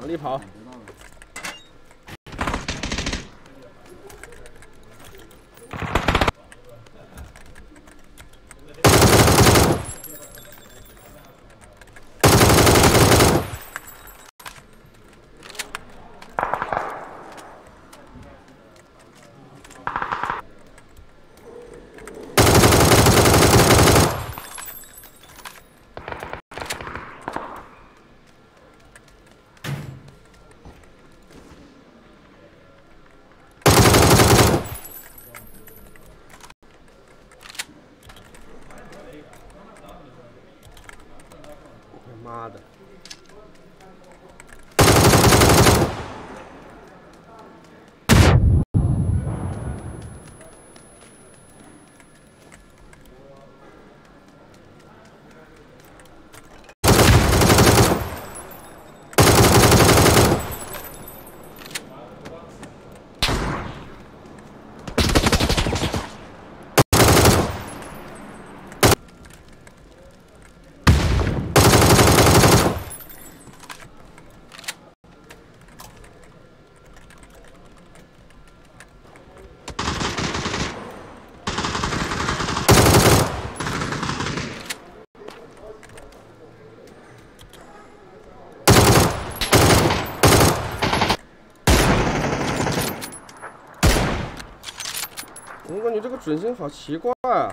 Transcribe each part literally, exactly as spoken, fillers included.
往里跑。我感觉这个准星好奇怪啊！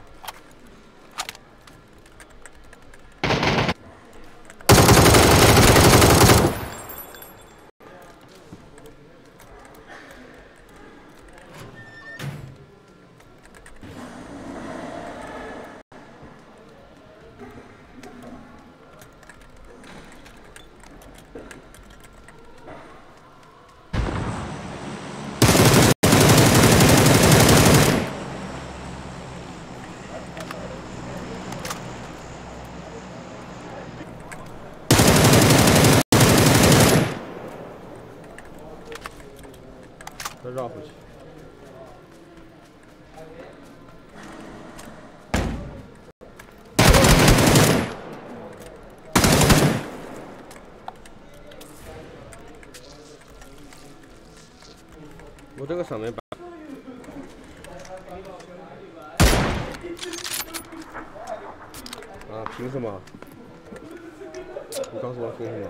再绕回去。我这个闪没摆。 啊！凭什么？你告诉我凭什么？